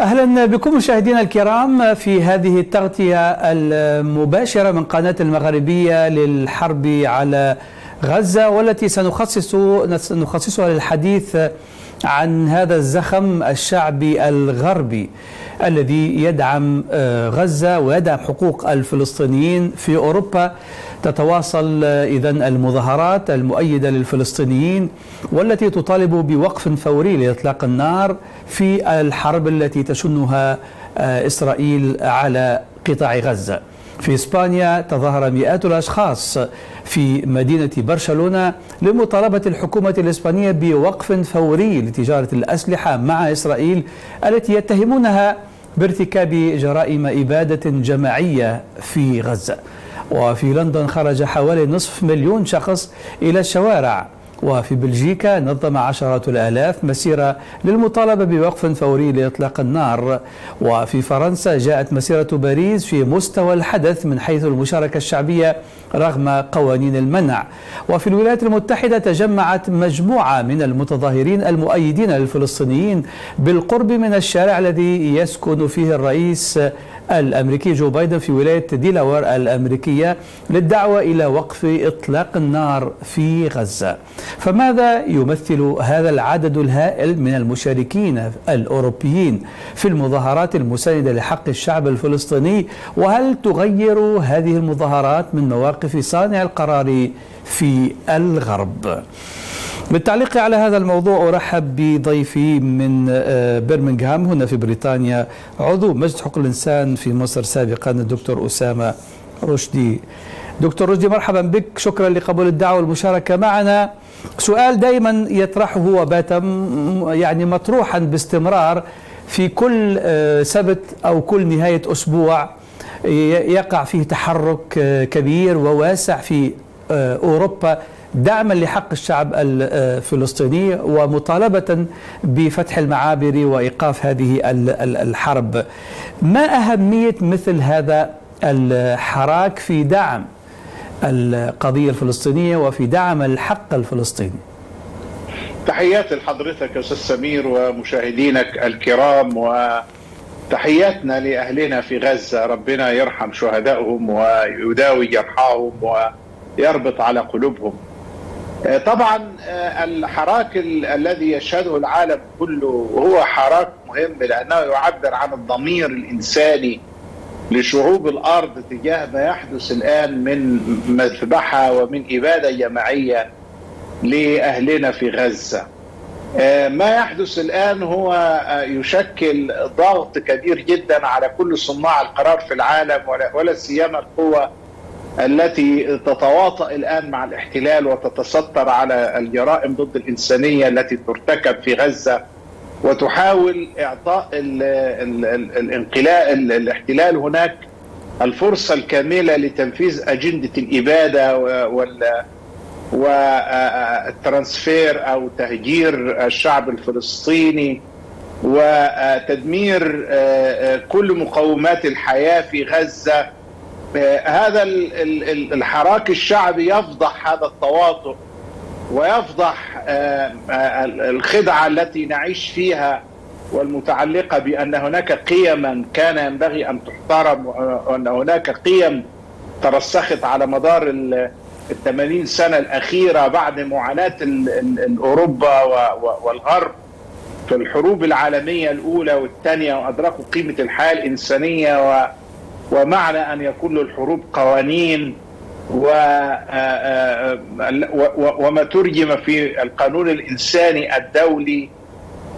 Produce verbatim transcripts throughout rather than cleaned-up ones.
أهلا بكم مشاهدينا الكرام في هذه التغطية المباشرة من قناة المغاربية للحرب على غزة، والتي سنخصص نخصصها للحديث عن هذا الزخم الشعبي الغربي الذي يدعم غزة ويدعم حقوق الفلسطينيين في أوروبا. تتواصل إذن المظاهرات المؤيدة للفلسطينيين والتي تطالب بوقف فوري لإطلاق النار في الحرب التي تشنها إسرائيل على قطاع غزة. في إسبانيا تظاهر مئات الأشخاص في مدينة برشلونة لمطالبة الحكومة الإسبانية بوقف فوري لتجارة الأسلحة مع إسرائيل التي يتهمونها بارتكاب جرائم إبادة جماعية في غزة. وفي لندن خرج حوالي نصف مليون شخص إلى الشوارع، وفي بلجيكا نظم عشرات الآلاف مسيرة للمطالبة بوقف فوري لإطلاق النار. وفي فرنسا جاءت مسيرة باريس في مستوى الحدث من حيث المشاركة الشعبية رغم قوانين المنع. وفي الولايات المتحدة تجمعت مجموعة من المتظاهرين المؤيدين للفلسطينيين بالقرب من الشارع الذي يسكن فيه الرئيس الأمريكي جو بايدن في ولاية ديلاور الأمريكية للدعوة إلى وقف إطلاق النار في غزة. فماذا يمثل هذا العدد الهائل من المشاركين الأوروبيين في المظاهرات المساندة لحق الشعب الفلسطيني؟ وهل تغير هذه المظاهرات من مواقف صانع القرار في الغرب؟ بالتعليق على هذا الموضوع أرحب بضيفي من بيرمينجهام هنا في بريطانيا، عضو مجلس حقوق الإنسان في مصر سابقا، الدكتور أسامة رشدي. دكتور رشدي مرحبا بك، شكرا لقبول الدعوة والمشاركة معنا. سؤال دائما يطرحه وبات يعني مطروحا باستمرار في كل سبت أو كل نهاية أسبوع يقع فيه تحرك كبير وواسع في أوروبا دعما لحق الشعب الفلسطيني ومطالبة بفتح المعابر وإيقاف هذه الحرب. ما أهمية مثل هذا الحراك في دعم القضية الفلسطينية وفي دعم الحق الفلسطيني؟ تحياتي لحضرتك أستاذ سمير ومشاهدينك الكرام، وتحياتنا لأهلنا في غزة. ربنا يرحم شهدائهم ويداوي جرحاهم ويربط على قلوبهم. طبعا الحراك الذي يشهده العالم كله هو حراك مهم، لأنه يعبر عن الضمير الإنساني لشعوب الأرض تجاه ما يحدث الآن من مذبحة ومن إبادة جماعية لأهلنا في غزة. ما يحدث الآن هو يشكل ضغط كبير جدا على كل صناع القرار في العالم، ولا سيما القوى التي تتواطأ الآن مع الاحتلال وتتستر على الجرائم ضد الإنسانية التي ترتكب في غزة، وتحاول إعطاء الانقلاب الاحتلال هناك الفرصة الكاملة لتنفيذ أجندة الإبادة والترانسفير أو تهجير الشعب الفلسطيني وتدمير كل مقومات الحياة في غزة. هذا الحراك الشعبي يفضح هذا التواطؤ ويفضح الخدعة التي نعيش فيها والمتعلقة بأن هناك قيما كان ينبغي أن تحترم، وأن هناك قيم ترسخت على مدار الثمانين سنة الأخيرة بعد معاناة أوروبا والغرب في الحروب العالمية الأولى والثانية، وأدركوا قيمة الحياة الإنسانية ومعنى أن يكون للحروب قوانين، وما ترجم في القانون الإنساني الدولي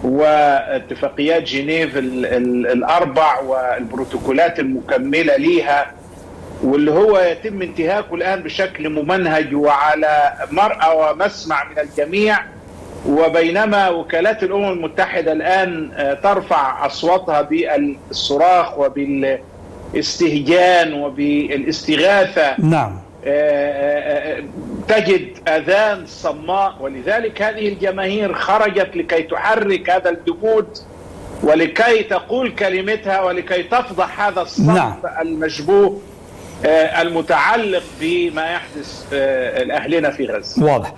واتفاقيات جنيف الأربع والبروتوكولات المكملة ليها، واللي هو يتم انتهاكه الآن بشكل ممنهج وعلى مرأى ومسمع من الجميع. وبينما وكالات الأمم المتحدة الآن ترفع أصواتها بالصراخ وبالاستهجان وبالاستغاثة، نعم، تجد أذان صماء. ولذلك هذه الجماهير خرجت لكي تحرك هذا الجمود ولكي تقول كلمتها ولكي تفضح هذا الصمت المشبوه المتعلق بما يحدث لأهلنا في غزة. واضح.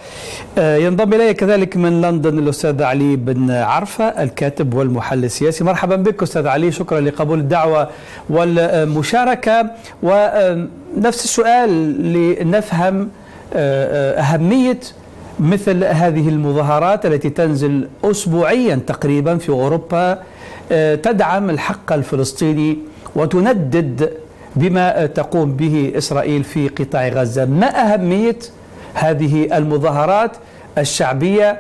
ينضم إلي كذلك من لندن الأستاذ علي بن عرفة الكاتب والمحلل السياسي. مرحبا بك أستاذ علي، شكرا لقبول الدعوة والمشاركة. ونفس السؤال لنفهم أهمية مثل هذه المظاهرات التي تنزل أسبوعيا تقريبا في أوروبا، تدعم الحق الفلسطيني وتندد بما تقوم به إسرائيل في قطاع غزة. ما أهمية هذه المظاهرات الشعبية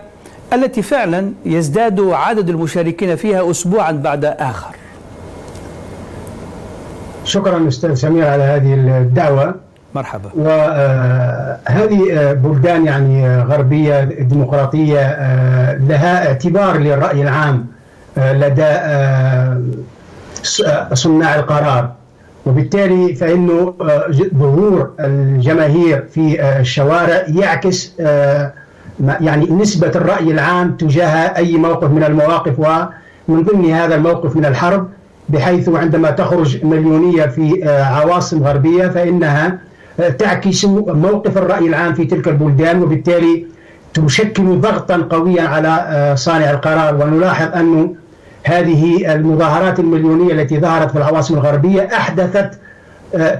التي فعلا يزداد عدد المشاركين فيها أسبوعا بعد آخر؟ شكرا أستاذ سمير على هذه الدعوة. مرحبا. وهذه بلدان يعني غربية ديمقراطية لها اعتبار للرأي العام لدى صناع القرار، وبالتالي فإنه ظهور الجماهير في الشوارع يعكس يعني نسبة الرأي العام تجاه أي موقف من المواقف، ومن ضمن هذا الموقف من الحرب، بحيث عندما تخرج مليونية في عواصم غربية فإنها تعكس موقف الرأي العام في تلك البلدان، وبالتالي تشكل ضغطا قويا على صانع القرار. ونلاحظ أنه هذه المظاهرات المليونية التي ظهرت في العواصم الغربية أحدثت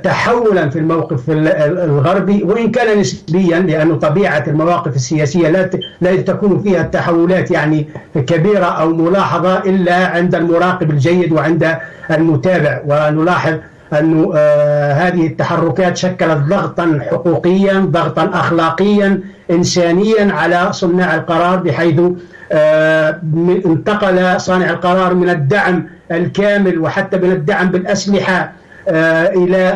تحولا في الموقف الغربي، وإن كان نسبيا، لأن طبيعة المواقف السياسية لا لا تكون فيها التحولات يعني كبيرة أو ملاحظة إلا عند المراقب الجيد وعند المتابع. ونلاحظ أن هذه التحركات شكلت ضغطا حقوقيا، ضغطا أخلاقيا، إنسانيا على صناع القرار، بحيث انتقل صانع القرار من الدعم الكامل وحتى من الدعم بالأسلحة إلى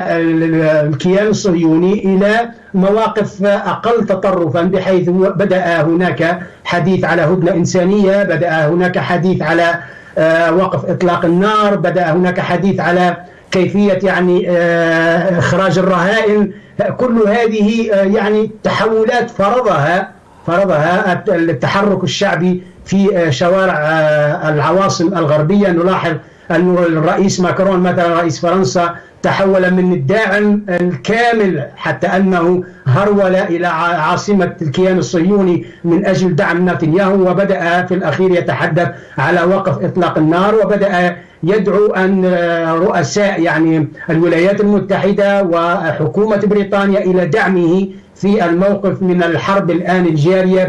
الكيان الصهيوني إلى مواقف أقل تطرفا، بحيث بدأ هناك حديث على هدنة إنسانية، بدأ هناك حديث على وقف إطلاق النار، بدأ هناك حديث على كيفية يعني إخراج الرهائن. كل هذه يعني تحولات فرضها فرضها التحرك الشعبي في شوارع العواصم الغربية. نلاحظ أن الرئيس ماكرون مثلا رئيس فرنسا تحول من الداعم الكامل حتى أنه هرول إلى عاصمة الكيان الصهيوني من أجل دعم نتنياهو، وبدأ في الأخير يتحدث على وقف إطلاق النار، وبدأ يدعو أن رؤساء يعني الولايات المتحدة وحكومة بريطانيا إلى دعمه في الموقف من الحرب الآن الجارية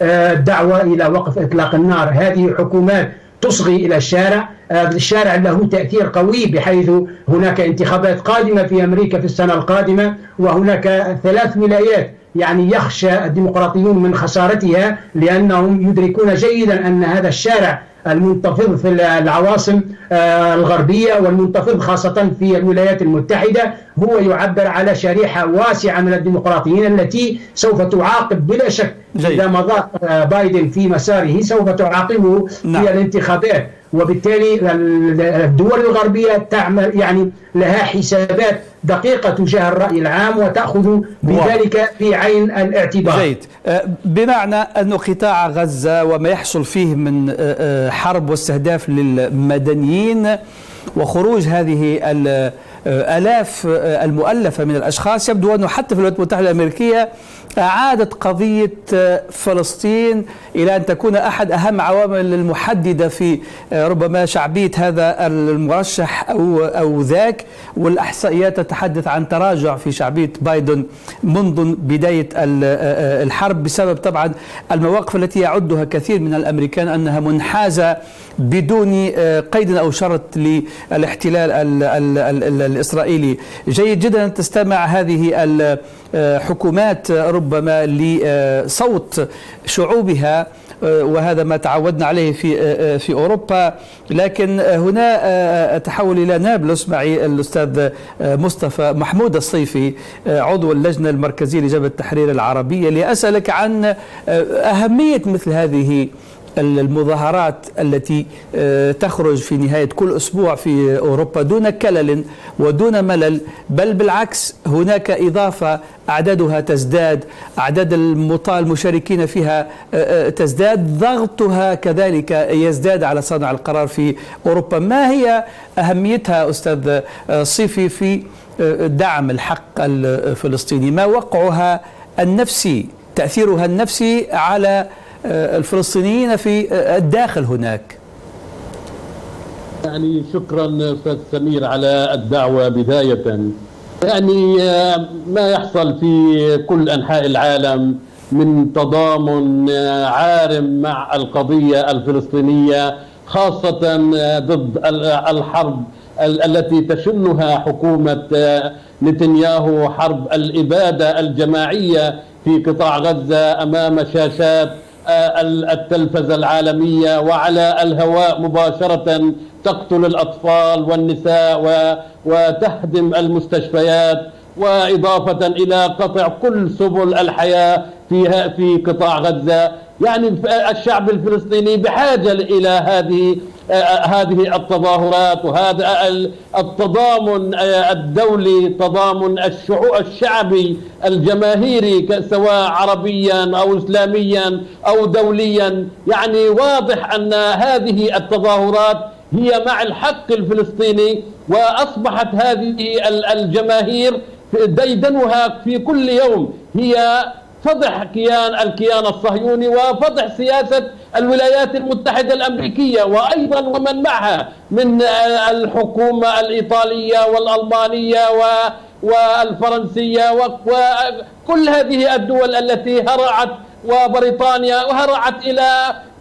بدعوة إلى وقف إطلاق النار. هذه حكومات تصغي إلى الشارع، الشارع له تأثير قوي، بحيث هناك انتخابات قادمة في أمريكا في السنة القادمة، وهناك ثلاث ولايات يعني يخشى الديمقراطيون من خسارتها، لأنهم يدركون جيدا أن هذا الشارع المنتفض في العواصم الغربية والمنتفض خاصة في الولايات المتحدة هو يعبر على شريحة واسعة من الديمقراطيين التي سوف تعاقب بلا شك. إذا مضى بايدن في مساره سوف تعاقبه نعم. في الانتخابات، وبالتالي الدول الغربية تعمل يعني لها حسابات دقيقة تجاه الرأي العام، وتأخذ بذلك في عين الاعتبار. جيد. بمعنى أن قطاع غزة وما يحصل فيه من حرب واستهداف للمدنيين وخروج هذه الآلاف المؤلفة من الأشخاص، يبدو أنه حتى في الولايات المتحدة الأمريكية أعادت قضية فلسطين إلى أن تكون أحد أهم عوامل المحددة في ربما شعبية هذا المرشح أو أو ذاك، والإحصائيات تتحدث عن تراجع في شعبية بايدن منذ بداية الحرب، بسبب طبعا المواقف التي يعدها كثير من الأمريكان أنها منحازة بدون قيد أو شرط للاحتلال الإسرائيلي. جيد جدا أن تستمع هذه الحكومات ربما لصوت شعوبها، وهذا ما تعودنا عليه في في أوروبا. لكن هنا أتحول إلى نابلس معي الأستاذ مصطفى محمود الصيفي عضو اللجنة المركزية لجبهة التحرير العربية، لأسألك عن أهمية مثل هذه المظاهرات التي تخرج في نهاية كل أسبوع في أوروبا دون كلل ودون ملل، بل بالعكس هناك إضافة، أعدادها تزداد، أعداد المشاركين فيها تزداد، ضغطها كذلك يزداد على صانع القرار في أوروبا. ما هي أهميتها أستاذ صيفي في دعم الحق الفلسطيني، ما وقعها النفسي، تأثيرها النفسي على الفلسطينيين في الداخل هناك؟ يعني شكرا أستاذ سمير على الدعوة بداية. يعني ما يحصل في كل أنحاء العالم من تضامن عارم مع القضية الفلسطينية، خاصة ضد الحرب التي تشنها حكومة نتنياهو، حرب الإبادة الجماعية في قطاع غزة أمام شاشات التلفزة العالمية وعلى الهواء مباشرة، تقتل الأطفال والنساء وتهدم المستشفيات، وإضافة إلى قطع كل سبل الحياة فيها في قطاع غزة. يعني الشعب الفلسطيني بحاجة إلى هذه هذه التظاهرات وهذا التضامن الدولي، تضامن الشعبي الجماهيري سواء عربيا أو إسلاميا أو دوليا. يعني واضح أن هذه التظاهرات هي مع الحق الفلسطيني، وأصبحت هذه الجماهير ديدنها في كل يوم هي فضح كيان الكيان الصهيوني وفضح سياسة الولايات المتحدة الأمريكية، وأيضا ومن معها من الحكومة الإيطالية والألمانية والفرنسية وكل هذه الدول التي هرعت، وبريطانيا هرعت إلى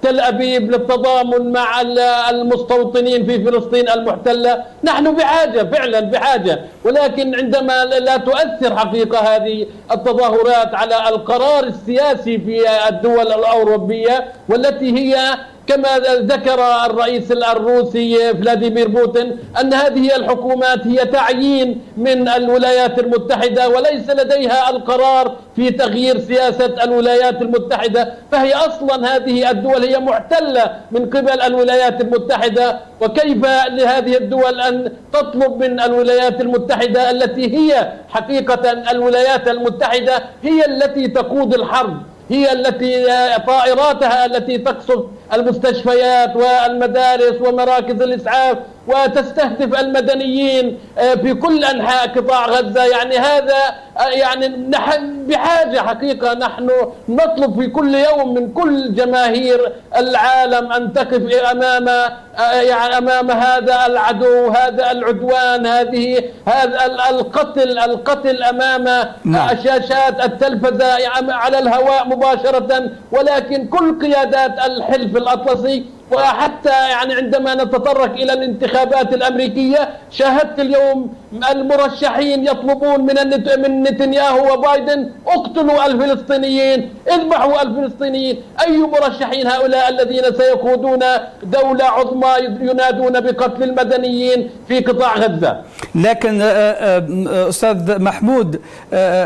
تل أبيب للتضامن مع المستوطنين في فلسطين المحتلة. نحن بحاجة فعلا بحاجة، ولكن عندما لا تؤثر حقيقة هذه التظاهرات على القرار السياسي في الدول الأوروبية، والتي هي كما ذكر الرئيس الروسي فلاديمير بوتين أن هذه الحكومات هي تعيين من الولايات المتحدة وليس لديها القرار في تغيير سياسة الولايات المتحدة، فهي أصلا هذه الدول هي محتلة من قبل الولايات المتحدة، وكيف لهذه الدول أن تطلب من الولايات المتحدة التي هي حقيقة الولايات المتحدة هي التي تقود الحرب، هي التي طائراتها التي تقصف المستشفيات والمدارس ومراكز الإسعاف وتستهدف المدنيين في كل أنحاء قطاع غزة. يعني هذا يعني نحن بحاجة حقيقة، نحن نطلب في كل يوم من كل جماهير العالم أن تقف أمام يعني أمام هذا العدو، هذا العدوان، هذه هذا القتل القتل أمام نعم. شاشات التلفزة على الهواء مباشرة، ولكن كل قيادات الحلف الأطلسي. وحتى يعني عندما نتطرق إلى الانتخابات الأمريكية شاهدت اليوم المرشحين يطلبون من من نتنياهو وبايدن اقتلوا الفلسطينيين، اذبحوا الفلسطينيين. أي مرشحين هؤلاء الذين سيقودون دولة عظمى ينادون بقتل المدنيين في قطاع غزة؟ لكن أستاذ محمود،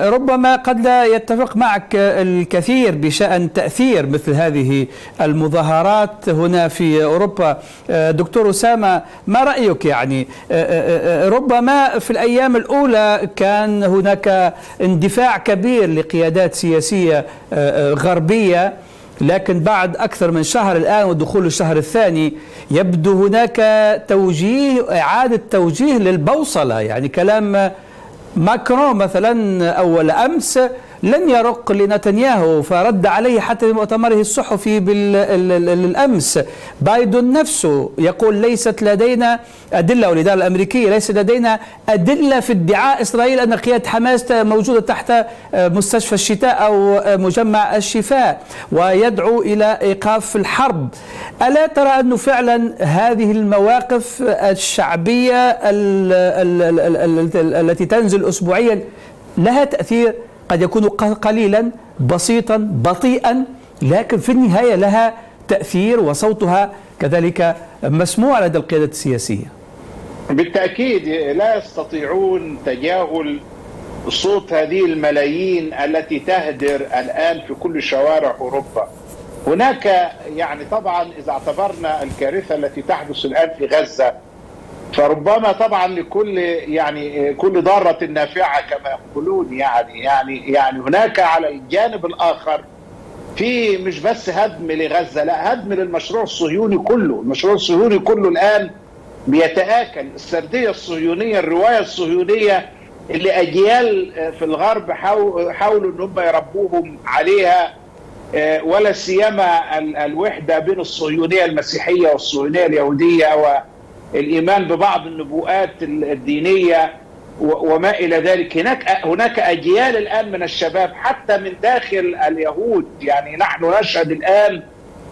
ربما قد لا يتفق معك الكثير بشأن تأثير مثل هذه المظاهرات هنا في أوروبا. دكتور أسامة، ما رأيك؟ يعني ربما في الأيام الأولى كان هناك اندفاع كبير لقيادات سياسية غربية، لكن بعد أكثر من شهر الآن ودخول الشهر الثاني يبدو هناك توجيه، إعادة توجيه للبوصلة. يعني كلام ماكرون مثلا أول أمس لن يرق لنتنياهو، فرد عليه حتى بمؤتمره الصحفي بالأمس. بايدن نفسه يقول ليست لدينا أدلة، والإدارة الأمريكية ليس لدينا أدلة في ادعاء إسرائيل أن قيادة حماس موجودة تحت مستشفى الشتاء أو مجمع الشفاء، ويدعو إلى إيقاف الحرب. ألا ترى أنه فعلا هذه المواقف الشعبية التي تنزل أسبوعيا لها تأثير قد يكون قليلا بسيطا بطيئا، لكن في النهاية لها تأثير وصوتها كذلك مسموع لدى القيادة السياسية؟ بالتأكيد لا يستطيعون تجاهل صوت هذه الملايين التي تهدر الآن في كل شوارع أوروبا. هناك يعني طبعا إذا اعتبرنا الكارثة التي تحدث الآن في غزة، فربما طبعا لكل يعني كل ضارة نافعة كما يقولون. يعني يعني يعني هناك على الجانب الآخر في مش بس هدم لغزة، لا، هدم للمشروع الصهيوني كله. المشروع الصهيوني كله الآن بيتآكل، السردية الصهيونية، الرواية الصهيونية اللي أجيال في الغرب حاولوا أن هم يربوهم عليها، ولا سيما الوحدة بين الصهيونية المسيحية والصهيونية اليهودية والإيمان ببعض النبوءات الدينية وما إلى ذلك. هناك هناك أجيال الآن من الشباب حتى من داخل اليهود، يعني نحن نشهد الآن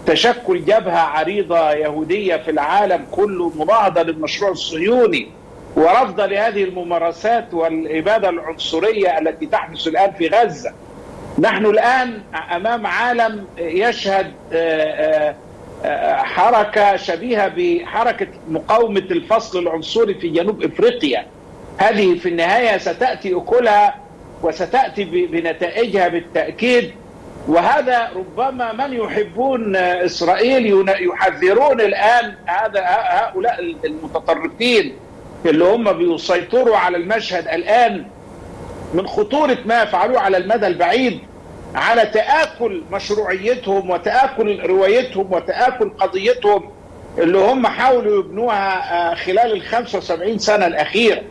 تشكل جبهة عريضة يهودية في العالم كله مناهضة للمشروع الصهيوني ورفض لهذه الممارسات والإبادة العنصرية التي تحدث الآن في غزة. نحن الآن أمام عالم يشهد حركة شبيهة بحركة مقاومة الفصل العنصري في جنوب إفريقيا. هذه في النهاية ستأتي أكلها وستأتي بنتائجها بالتأكيد، وهذا ربما من يحبون إسرائيل يحذرون الآن هذا هؤلاء المتطرفين اللي هم بيسيطروا على المشهد الآن من خطورة ما يفعلوه على المدى البعيد، على تآكل مشروعيتهم وتآكل روايتهم وتآكل قضيتهم اللي هم حاولوا يبنوها خلال الخمسة وسبعين سنة الأخيرة.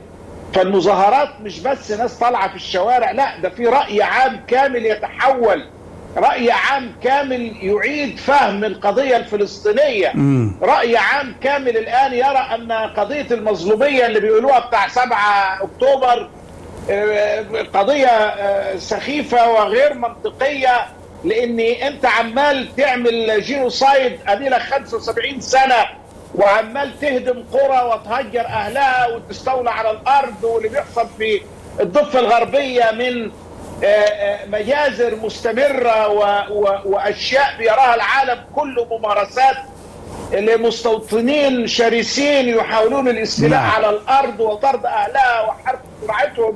فالمظاهرات مش بس ناس طالعة في الشوارع، لا، ده في رأي عام كامل يتحول، رأي عام كامل يعيد فهم القضية الفلسطينية، رأي عام كامل الآن يرى أن قضية المظلومية اللي بيقولوها بتاع سبعة أكتوبر قضية سخيفة وغير منطقية، لأن أنت عمال تعمل جينوسايد أديلك خمسة وسبعين سنة وعمال تهدم قرى وتهجر أهلها وتستولى على الأرض، واللي بيحصل في الضفة الغربية من مجازر مستمرة وأشياء بيراها العالم كله ممارسات لمستوطنين شرسين يحاولون الاستيلاء على الأرض وطرد أهلها وحرق قرعتهم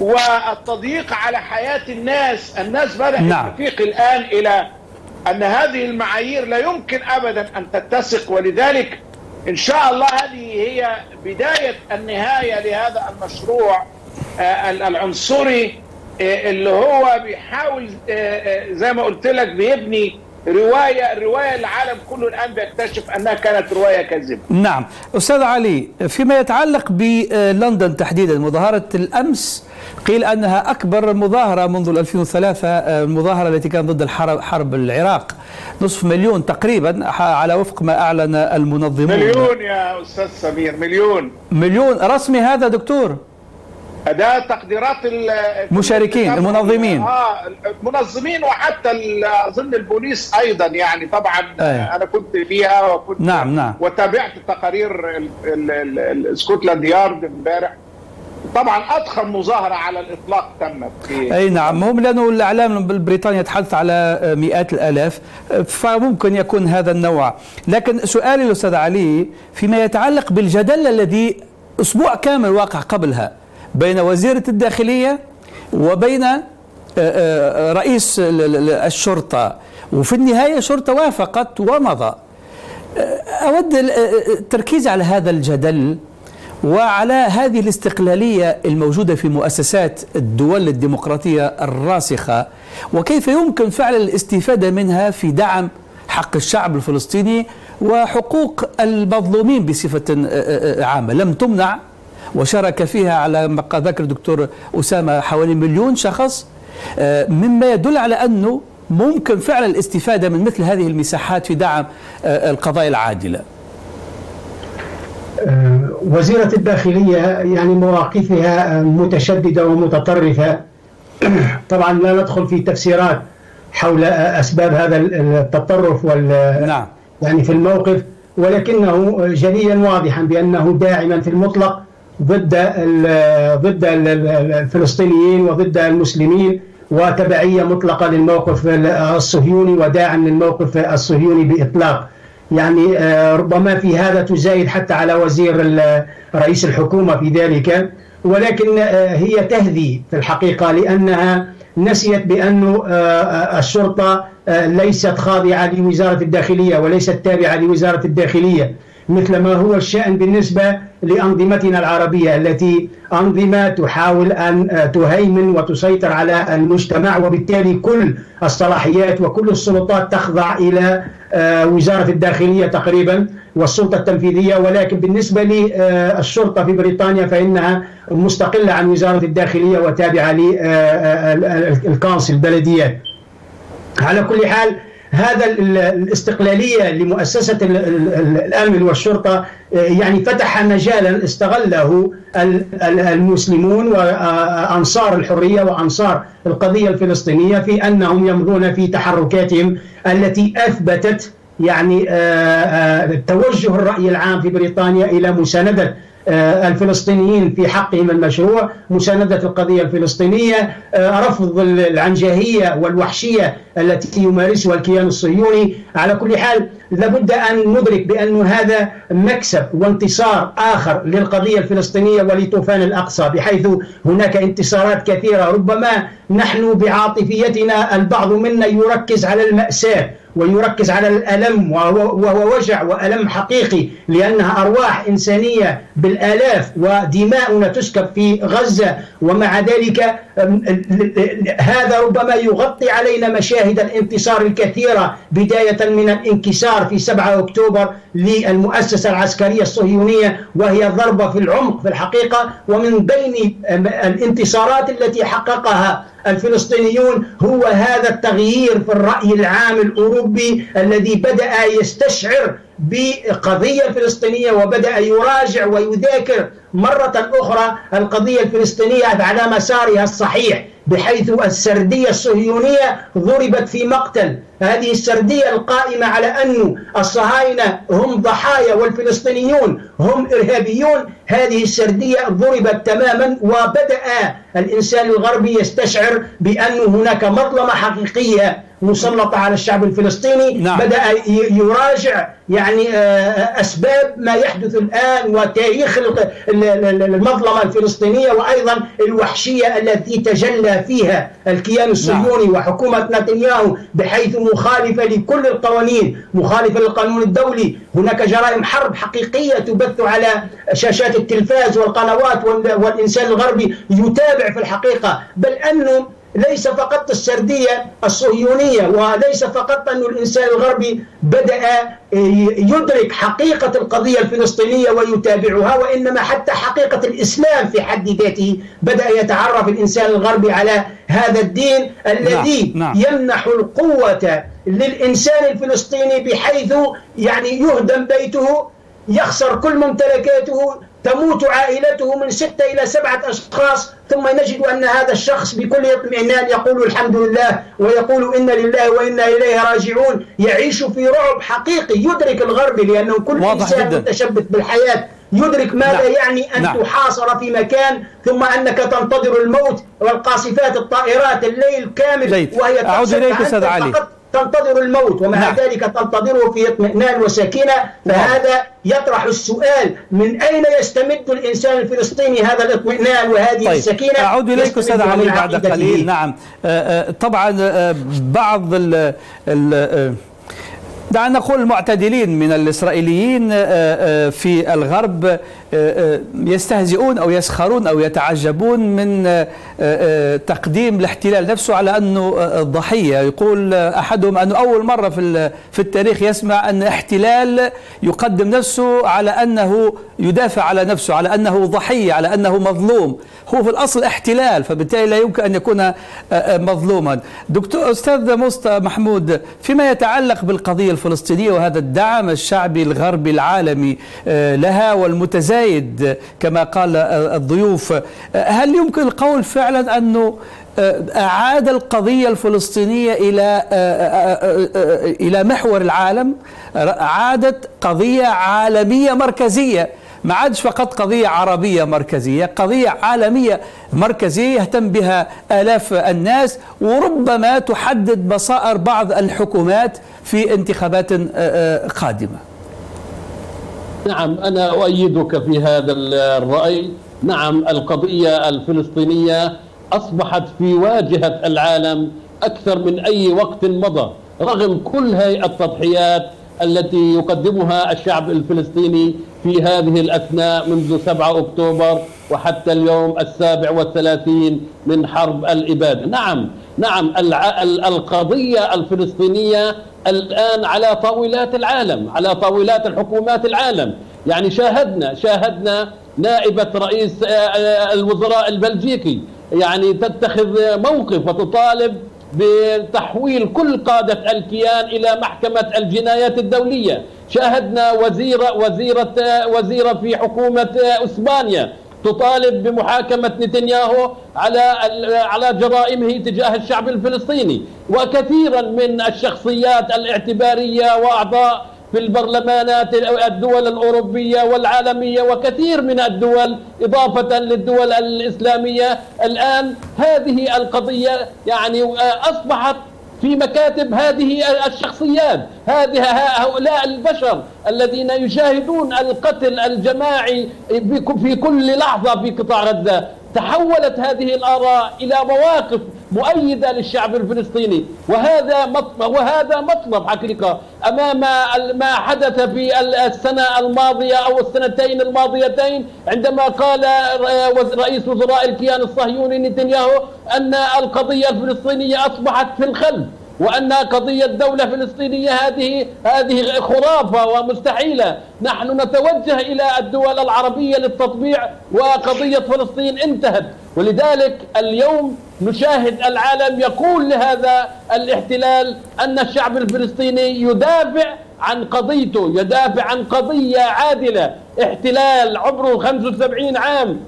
والتضييق على حياة الناس. الناس بدأت تفيق الآن إلى أن هذه المعايير لا يمكن أبدا أن تتسق، ولذلك إن شاء الله هذه هي بداية النهاية لهذا المشروع العنصري اللي هو بيحاول زي ما قلت لك بيبني رواية الرواية العالم كله الآن بيكتشف أنها كانت رواية كاذبة. نعم أستاذ علي، فيما يتعلق بلندن تحديدا، مظاهرة الأمس قيل أنها أكبر مظاهرة منذ ألفين وثلاثة، المظاهرة التي كانت ضد الحرب حرب العراق، نصف مليون تقريبا على وفق ما أعلن المنظمون. مليون يا أستاذ سمير، مليون مليون رسمي هذا دكتور؟ ده تقديرات المشاركين المنظمين اه المنظمين وحتى اظن البوليس ايضا، يعني طبعا أيه. انا كنت فيها وكنت نعم نعم وتابعت تقارير الاسكتلند يارد امبارح. طبعا اضخم مظاهره على الاطلاق تمت في اي نعم هم لانه الاعلام بالبريطانيا تحدث على مئات الالاف، فممكن يكون هذا النوع. لكن سؤالي الاستاذ علي فيما يتعلق بالجدل الذي اسبوع كامل واقع قبلها بين وزيرة الداخلية وبين رئيس الشرطة، وفي النهاية الشرطة وافقت ومضى. أود التركيز على هذا الجدل وعلى هذه الاستقلالية الموجودة في مؤسسات الدول الديمقراطية الراسخة، وكيف يمكن فعلا الاستفادة منها في دعم حق الشعب الفلسطيني وحقوق المظلومين بصفة عامة. لم تمنع وشارك فيها على ما ذكر دكتور أسامة حوالي مليون شخص، مما يدل على أنه ممكن فعلا الاستفادة من مثل هذه المساحات في دعم القضايا العادلة. وزيرة الداخلية يعني مواقفها متشددة ومتطرفة، طبعا لا ندخل في تفسيرات حول أسباب هذا التطرف وال نعم. يعني في الموقف، ولكنه جليا واضحا بأنه داعما في المطلق ضد ضد الفلسطينيين وضد المسلمين، وتبعية مطلقة للموقف الصهيوني وداعم للموقف الصهيوني بإطلاق. يعني ربما في هذا تزايد حتى على وزير رئيس الحكومة في ذلك، ولكن هي تهذي في الحقيقة لأنها نسيت بأن الشرطة ليست خاضعة لوزارة الداخلية وليست تابعة لوزارة الداخلية، مثل ما هو الشأن بالنسبة لأنظمتنا العربية التي أنظمة تحاول أن تهيمن وتسيطر على المجتمع، وبالتالي كل الصلاحيات وكل السلطات تخضع إلى وزارة الداخلية تقريبا، والسلطة التنفيذية، ولكن بالنسبة للشرطة في بريطانيا فإنها مستقلة عن وزارة الداخلية وتابعة للكونسل البلدية. على كل حال هذا الاستقلالية لمؤسسة الأمن والشرطة يعني فتح مجالا استغله المسلمون وأنصار الحرية وأنصار القضية الفلسطينية في أنهم يمضون في تحركاتهم التي أثبتت يعني توجه الرأي العام في بريطانيا إلى مساندة الفلسطينيين في حقهم المشروع، مساندة القضية الفلسطينية، رفض العنجهية والوحشية التي يمارسها الكيان الصهيوني. على كل حال لابد أن ندرك بأن هذا مكسب وانتصار آخر للقضية الفلسطينية ولطوفان الأقصى، بحيث هناك انتصارات كثيرة. ربما نحن بعاطفيتنا البعض منا يركز على المأساة ويركز على الألم، وهو وجع وألم حقيقي لأنها أرواح إنسانية بالآلاف ودماؤنا تسكب في غزة، ومع ذلك هذا ربما يغطي علينا مشاهد الانتصار الكثيرة بداية من الانكسار في سبعة أكتوبر للمؤسسة العسكرية الصهيونية، وهي ضربة في العمق في الحقيقة. ومن بين الانتصارات التي حققها الفلسطينيون هو هذا التغيير في الرأي العام الأوروبي الذي بدأ يستشعر بالقضية الفلسطينية وبدأ يراجع ويذاكر مرة أخرى القضية الفلسطينية على مسارها الصحيح، بحيث السردية الصهيونية ضربت في مقتل. هذه السردية القائمة على أن الصهاينة هم ضحايا والفلسطينيون هم إرهابيون، هذه السردية ضربت تماما، وبدأ الإنسان الغربي يستشعر بأن هناك مظلمة حقيقية مسلطة على الشعب الفلسطيني. نعم. بدأ يراجع يعني أسباب ما يحدث الآن وتاريخ المظلمة الفلسطينية وأيضا الوحشية التي تجلى فيها الكيان الصهيوني. نعم. وحكومة نتنياهو، بحيث مخالفة لكل القوانين، مخالفة للقانون الدولي. هناك جرائم حرب حقيقية تبث على شاشات التلفاز والقنوات، والإنسان الغربي يتابع في الحقيقة. بل أنه ليس فقط السردية الصهيونية، وليس فقط أن الإنسان الغربي بدأ يدرك حقيقة القضية الفلسطينية ويتابعها، وإنما حتى حقيقة الإسلام في حد ذاته بدأ يتعرف الإنسان الغربي على هذا الدين الذي نعم. نعم. يمنح القوة للإنسان الفلسطيني، بحيث يعني يهدم بيته، يخسر كل ممتلكاته، تموت عائلته من ستة إلى سبعة أشخاص، ثم نجد أن هذا الشخص بكل اطمئنان يقول الحمد لله ويقول إن لله وإنا إليه راجعون. يعيش في رعب حقيقي يدرك الغرب، لأنه كل إنسان متشبث بالحياة يدرك ماذا نعم. يعني أن نعم. تحاصر في مكان، ثم أنك تنتظر الموت والقاصفات الطائرات الليل كامل ليت. وهي تقصف عنك تنتظر الموت، ومع نعم. ذلك تنتظره في اطمئنان وسكينة. فهذا نعم. يطرح السؤال، من أين يستمد الإنسان الفلسطيني هذا الاطمئنان وهذه طيب. السكينة؟ أعود إليك أستاذ علي بعد قليل. نعم طبعا بعض ال ال دعنا نقول المعتدلين من الإسرائيليين في الغرب يستهزئون أو يسخرون أو يتعجبون من تقديم الاحتلال نفسه على أنه ضحية. يقول أحدهم أنه أول مرة في التاريخ يسمع أن احتلال يقدم نفسه على أنه يدافع على نفسه، على أنه ضحية، على أنه مظلوم. هو في الأصل احتلال، فبالتالي لا يمكن أن يكون مظلوما. دكتور أستاذ مصطفى محمود، فيما يتعلق بالقضية الفلسطينية وهذا الدعم الشعبي الغربي العالمي لها والمتزايد كما قال الضيوف، هل يمكن القول فعلا أنه أعاد القضية الفلسطينية إلى إلى محور العالم؟ عادت قضية عالمية مركزية، ما عادش فقط قضية عربية مركزية، قضية عالمية مركزية يهتم بها آلاف الناس، وربما تحدد مصائر بعض الحكومات في انتخابات قادمة. نعم أنا أؤيدك في هذا الرأي. نعم القضية الفلسطينية أصبحت في واجهة العالم أكثر من أي وقت مضى، رغم كل هذه التضحيات التي يقدمها الشعب الفلسطيني في هذه الأثناء منذ سبعة أكتوبر وحتى اليوم السابع والثلاثين من حرب الإبادة. نعم نعم القضية الفلسطينية الآن على طاولات العالم، على طاولات الحكومات العالم. يعني شاهدنا شاهدنا نائبة رئيس الوزراء البلجيكي يعني تتخذ موقف وتطالب بتحويل كل قادة الكيان إلى محكمة الجنايات الدولية. شاهدنا وزيرة وزيرة وزيرة في حكومة إسبانيا تطالب بمحاكمة نتنياهو على على جرائمه تجاه الشعب الفلسطيني، وكثيرا من الشخصيات الاعتبارية وأعضاء في البرلمانات الدول الأوروبية والعالمية وكثير من الدول إضافة للدول الإسلامية. الآن هذه القضية يعني أصبحت في مكاتب هذه الشخصيات، هذه هؤلاء البشر الذين يشاهدون القتل الجماعي في كل لحظة في قطاع غزة. تحولت هذه الآراء إلى مواقف مؤيدة للشعب الفلسطيني، وهذا مطلب وهذا مطلب حقيقة أمام ما حدث في السنة الماضية أو السنتين الماضيتين، عندما قال رئيس وزراء الكيان الصهيوني نتنياهو أن القضية الفلسطينية أصبحت في الخلف، وأن قضية دولة فلسطينية هذه هذه خرافة ومستحيلة. نحن نتوجه إلى الدول العربية للتطبيع، وقضية فلسطين انتهت. ولذلك اليوم نشاهد العالم يقول لهذا الاحتلال أن الشعب الفلسطيني يدافع عن قضيته، يدافع عن قضية عادلة. احتلال عمره خمسة وسبعين عام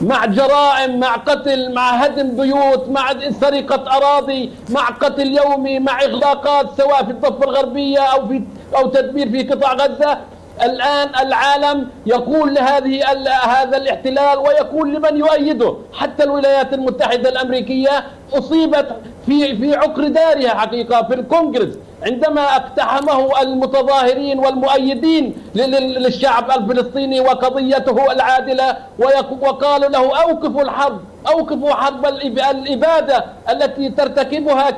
مع جرائم، مع قتل، مع هدم بيوت، مع سرقة أراضي، مع قتل يومي، مع إغلاقات سواء في الضفة الغربية أو في أو تدمير في قطاع غزة. الآن العالم يقول لهذه هذا الاحتلال ويقول لمن يؤيده، حتى الولايات المتحدة الأمريكية أصيبت في في عقر دارها حقيقة في الكونغرس عندما اقتحمه المتظاهرين والمؤيدين للشعب الفلسطيني وقضيته العادلة، وقالوا له أوقفوا الحرب، أوقفوا حرب الإبادة التي ترتكبها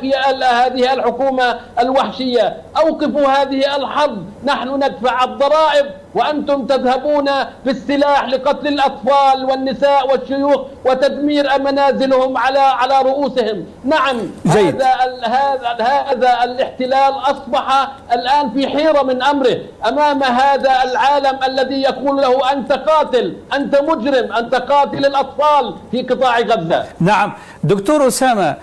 هذه الحكومة الوحشية، أوقفوا هذه الحرب، نحن ندفع الضرائب وأنتم تذهبون بالسلاح لقتل الأطفال والنساء والشيوخ وتدمير منازلهم على على رؤوسهم. نعم هذا هذا هذا الاحتلال أصبح الآن في حيرة من أمره أمام هذا العالم الذي يقول له أنت قاتل، أنت مجرم، أنت قاتل الأطفال في قطاع غزة. نعم دكتور أسامة،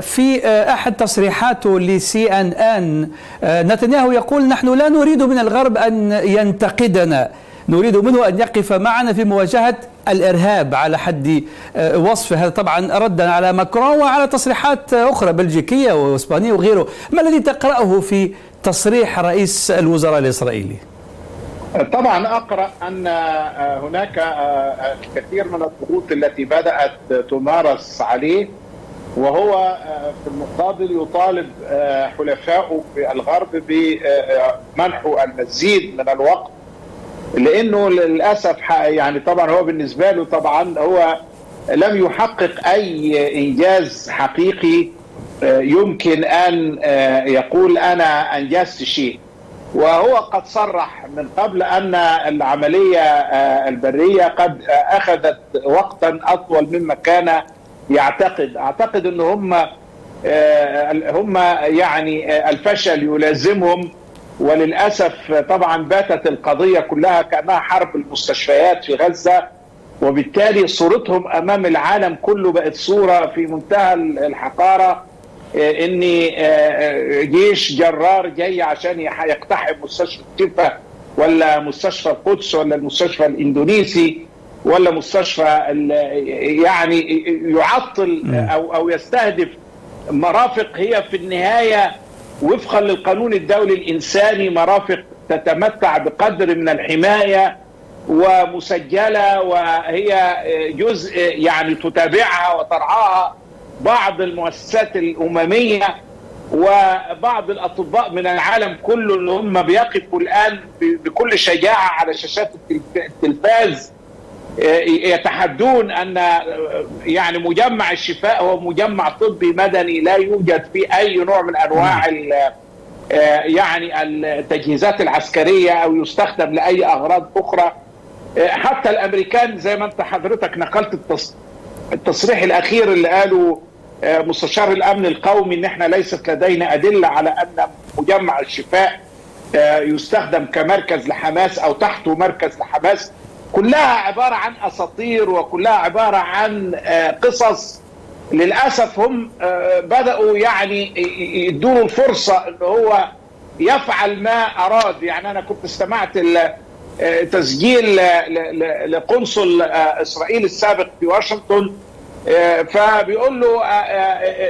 في أحد تصريحاته لسي أن أن نتنياهو يقول نحن لا نريد من الغرب أن ينتقد، نريد منه أن يقف معنا في مواجهة الإرهاب على حد وصفه. هذا طبعا ردا على ماكرون وعلى تصريحات أخرى بلجيكية وإسبانية وغيره. ما الذي تقرأه في تصريح رئيس الوزراء الإسرائيلي؟ طبعا أقرأ أن هناك الكثير من الضغوط التي بدأت تمارس عليه، وهو في المقابل يطالب حلفائه في الغرب بمنحه المزيد من الوقت، لأنه للأسف يعني طبعا هو بالنسبة له طبعا هو لم يحقق أي إنجاز حقيقي يمكن أن يقول أنا أنجزت شيء. وهو قد صرح من قبل أن العملية البرية قد أخذت وقتا أطول مما كان يعتقد. أعتقد أن هم هم يعني الفشل يلازمهم، وللأسف طبعا باتت القضية كلها كأنها حرب المستشفيات في غزة، وبالتالي صورتهم أمام العالم كله بقت صورة في منتهى الحقارة، إن جيش جرار جاي عشان يقتحم مستشفى الشفا ولا مستشفى القدس ولا المستشفى الإندونيسي ولا مستشفى يعني يعطل أو أو يستهدف مرافق هي في النهاية وفقا للقانون الدولي الإنساني مرافق تتمتع بقدر من الحماية ومسجلة، وهي جزء يعني تتابعها وترعاها بعض المؤسسات الأممية وبعض الأطباء من العالم كله، اللي هم بيقفوا الآن بكل شجاعة على شاشات التلفاز يتحدون أن يعني مجمع الشفاء هو مجمع طبي مدني لا يوجد فيه أي نوع من أنواع يعني التجهيزات العسكرية أو يستخدم لأي أغراض أخرى. حتى الأمريكان زي ما أنت حضرتك نقلت التصريح الأخير اللي قاله مستشار الأمن القومي إن إحنا ليست لدينا أدلة على أن مجمع الشفاء يستخدم كمركز لحماس أو تحته مركز لحماس، كلها عبارة عن أساطير وكلها عبارة عن قصص. للأسف هم بدأوا يعني يدوا الفرصة أنه هو يفعل ما أراد. يعني أنا كنت استمعت تسجيل لقنصل إسرائيل السابق في واشنطن، فبيقول له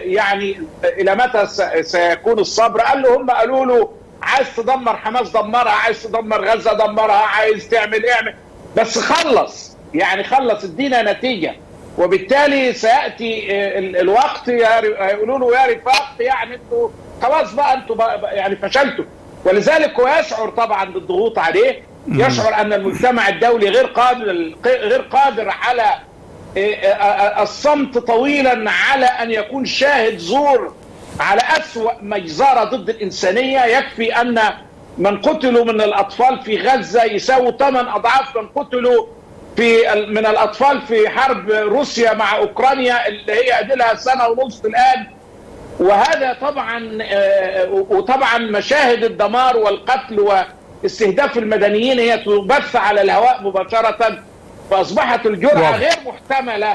يعني إلى متى سيكون الصبر؟ قال له هم قالوا له عايز تدمر حماس دمرها، عايز تدمر غزة دمرها، عايز تعمل اعمل، بس خلص يعني خلص ادينا نتيجة. وبالتالي سيأتي الوقت هيقولوا له يا رفاق يعني انتوا خلاص بقى انتوا يعني فشلتوا. ولذلك هو يشعر طبعا بالضغوط عليه، يشعر ان المجتمع الدولي غير قادر غير قادر على الصمت طويلا على ان يكون شاهد زور على أسوأ مجزرة ضد الإنسانية. يكفي أن من قتلوا من الأطفال في غزة يساوي ثمان أضعاف من قتلوا في من الأطفال في حرب روسيا مع أوكرانيا اللي هي قدلها سنة ونصف الآن. وهذا طبعا وطبعا مشاهد الدمار والقتل واستهداف المدنيين هي تبث على الهواء مباشرة، فأصبحت الجرعة غير محتملة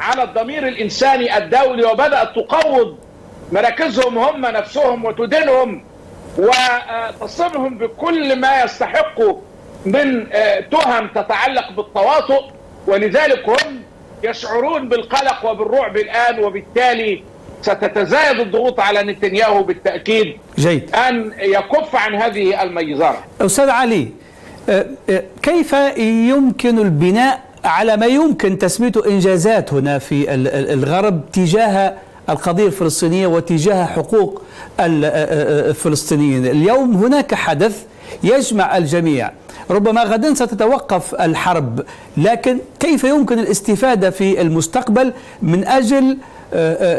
على الضمير الإنساني الدولي، وبدأت تقوض مراكزهم هم نفسهم وتدينهم وتصمهم بكل ما يستحقوا من تهم تتعلق بالتواطؤ. ولذلك هم يشعرون بالقلق وبالرعب الآن، وبالتالي ستتزايد الضغوط على نتنياهو بالتأكيد جيد. أن يكف عن هذه المجزرة. أستاذ علي، كيف يمكن البناء على ما يمكن تسميته إنجازات هنا في الغرب تجاه القضية الفلسطينية وتجاه حقوق الفلسطينيين؟ اليوم هناك حدث يجمع الجميع، ربما غدا ستتوقف الحرب، لكن كيف يمكن الاستفادة في المستقبل من أجل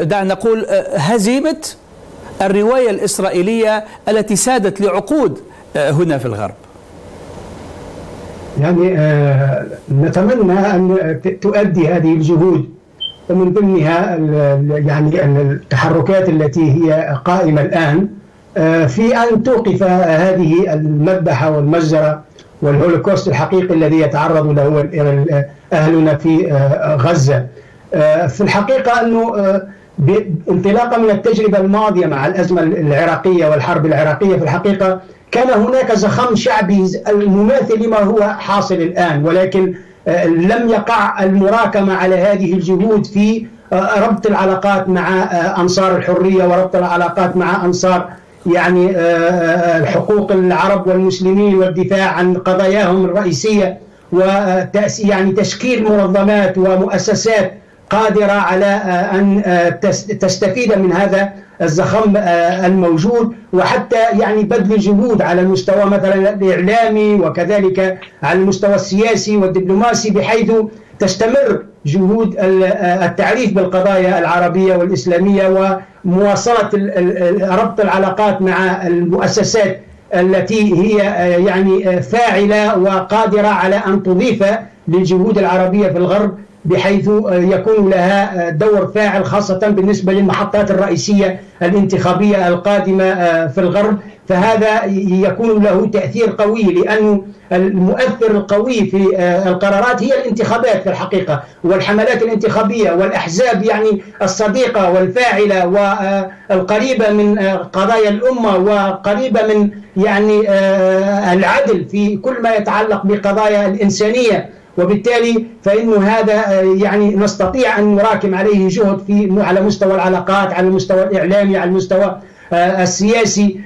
دعنا نقول هزيمة الرواية الإسرائيلية التي سادت لعقود هنا في الغرب؟ يعني نتمنى أن تؤدي هذه الجهود، ومن ضمنها يعني التحركات التي هي قائمة الآن في أن توقف هذه المذبحة والمجزرة والهولوكوست الحقيقي الذي يتعرض له أهلنا في غزة. في الحقيقة أنه انطلاقا من التجربة الماضية مع الأزمة العراقية والحرب العراقية، في الحقيقة كان هناك زخم شعبي المماثل لما هو حاصل الآن، ولكن لم يقع المراكمة على هذه الجهود في ربط العلاقات مع أنصار الحرية وربط العلاقات مع أنصار يعني حقوق العرب والمسلمين والدفاع عن قضاياهم الرئيسية، وتأسيس يعني تشكيل منظمات ومؤسسات قادرة على أن تستفيد من هذا الزخم الموجود، وحتى يعني بذل جهود على المستوى مثلا الإعلامي وكذلك على المستوى السياسي والدبلوماسي، بحيث تستمر جهود التعريف بالقضايا العربية والإسلامية ومواصلة ربط العلاقات مع المؤسسات التي هي يعني فاعلة وقادرة على أن تضيف للجهود العربية في الغرب، بحيث يكون لها دور فاعل خاصة بالنسبة للمحطات الرئيسية الانتخابية القادمة في الغرب. فهذا يكون له تأثير قوي، لأن المؤثر القوي في القرارات هي الانتخابات في الحقيقة، والحملات الانتخابية والأحزاب يعني الصديقة والفاعلة والقريبة من قضايا الأمة وقريبة من يعني العدل في كل ما يتعلق بقضايا الإنسانية. وبالتالي فإنه هذا يعني نستطيع أن نراكم عليه جهد في على مستوى العلاقات، على المستوى الإعلامي، على المستوى السياسي،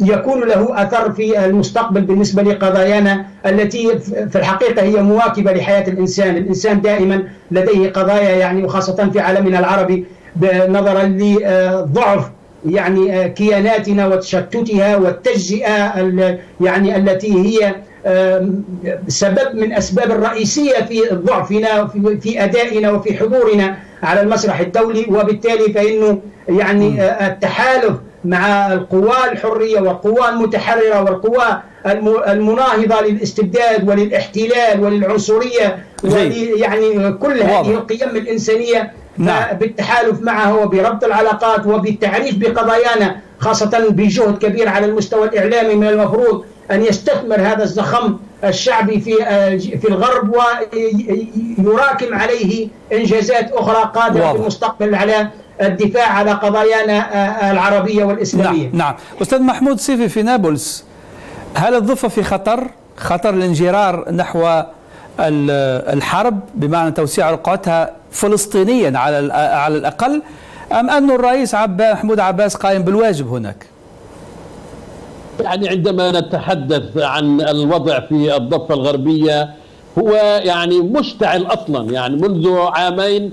يكون له أثر في المستقبل بالنسبة لقضايانا التي في الحقيقة هي مواكبة لحياة الإنسان. الإنسان دائما لديه قضايا يعني، وخاصة في عالمنا العربي نظرا لضعف يعني كياناتنا وتشتتها والتجزئة يعني التي هي سبب من أسباب الرئيسية في ضعفنا في أدائنا وفي حضورنا على المسرح الدولي. وبالتالي فإنه يعني التحالف مع القوى الحرية والقوى المتحررة والقوى المناهضة للاستبداد وللاحتلال وللعنصرية، يعني كل هذه القيم الإنسانية نعم. بالتحالف معه وبربط العلاقات وبالتعريف بقضايانا، خاصة بجهد كبير على المستوى الإعلامي، من المفروض أن يستثمر هذا الزخم الشعبي في في الغرب ويراكم عليه إنجازات أخرى قادرة في المستقبل على الدفاع على قضايانا العربية والإسلامية. نعم, نعم. أستاذ محمود صيفي في نابلس، هل الضفة في خطر؟ خطر الانجرار نحو الحرب بمعنى توسيع رقعتها فلسطينيا على على الأقل، أم أن الرئيس محمود عباس قائم بالواجب هناك؟ يعني عندما نتحدث عن الوضع في الضفة الغربية هو يعني مشتعل أصلا، يعني منذ عامين